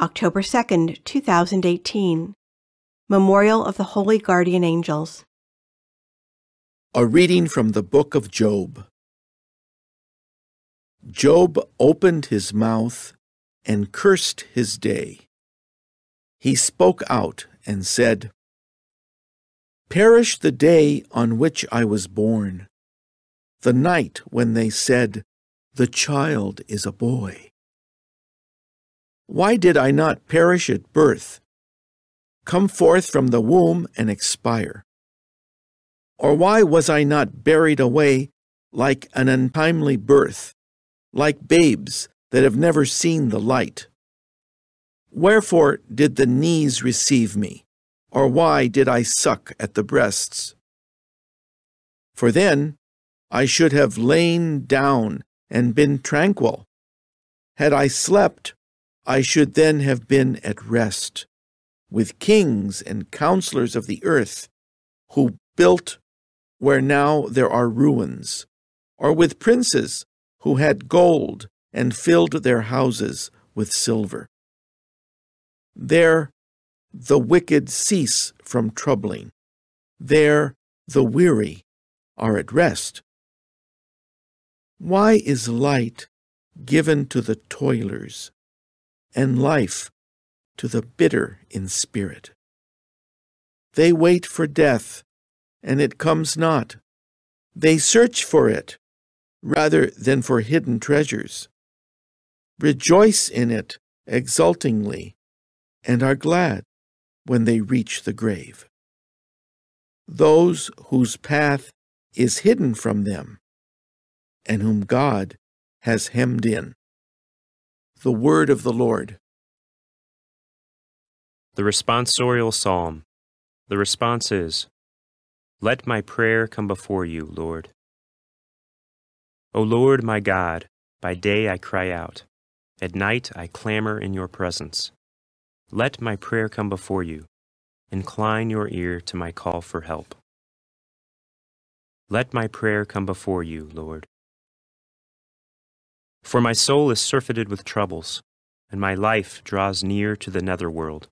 October 2nd, 2018. Memorial of the Holy Guardian Angels. A reading from the Book of Job. Job opened his mouth and cursed his day. He spoke out and said, "Perish the day on which I was born, the night when they said, 'The child is a boy.' Why did I not perish at birth, come forth from the womb and expire? Or why was I not buried away like an untimely birth, like babes that have never seen the light? Wherefore did the knees receive me, or why did I suck at the breasts? For then I should have lain down and been tranquil. Had I slept, I should then have been at rest, with kings and counselors of the earth, who built where now there are ruins, or with princes who had gold and filled their houses with silver. There the wicked cease from troubling. There the weary are at rest. Why is light given to the toilers, and life to the bitter in spirit? They wait for death, and it comes not. They search for it, rather than for hidden treasures. Rejoice in it exultingly, and are glad when they reach the grave. Those whose path is hidden from them, and whom God has hemmed in." The word of the Lord. The Responsorial Psalm. The response is, "Let my prayer come before you, Lord. O Lord, my God, by day I cry out. At night I clamor in your presence. Let my prayer come before you. Incline your ear to my call for help. Let my prayer come before you, Lord. For my soul is surfeited with troubles, and my life draws near to the netherworld.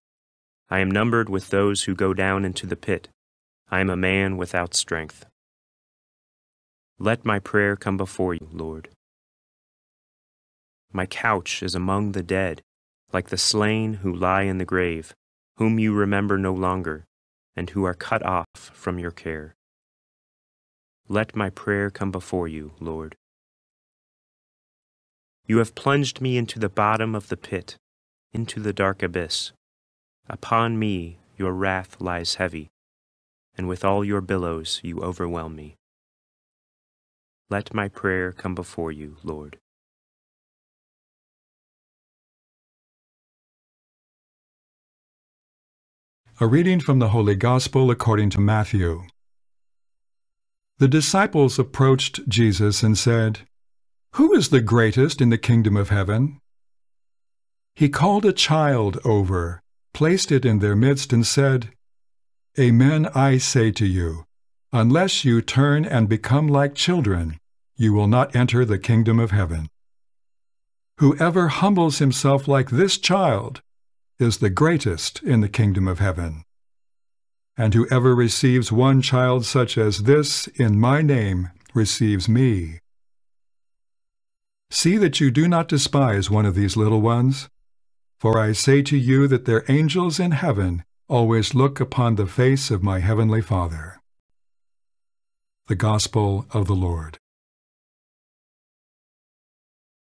I am numbered with those who go down into the pit. I am a man without strength. Let my prayer come before you, Lord. My couch is among the dead, like the slain who lie in the grave, whom you remember no longer, and who are cut off from your care. Let my prayer come before you, Lord. You have plunged me into the bottom of the pit, into the dark abyss. Upon me your wrath lies heavy, and with all your billows you overwhelm me. Let my prayer come before you, Lord." A reading from the Holy Gospel according to Matthew. The disciples approached Jesus and said, "Who is the greatest in the kingdom of heaven?" He called a child over, placed it in their midst, and said, "Amen, I say to you, unless you turn and become like children, you will not enter the kingdom of heaven. Whoever humbles himself like this child is the greatest in the kingdom of heaven. And whoever receives one child such as this in my name receives me. See that you do not despise one of these little ones, for I say to you that their angels in heaven always look upon the face of my heavenly Father." The Gospel of the Lord.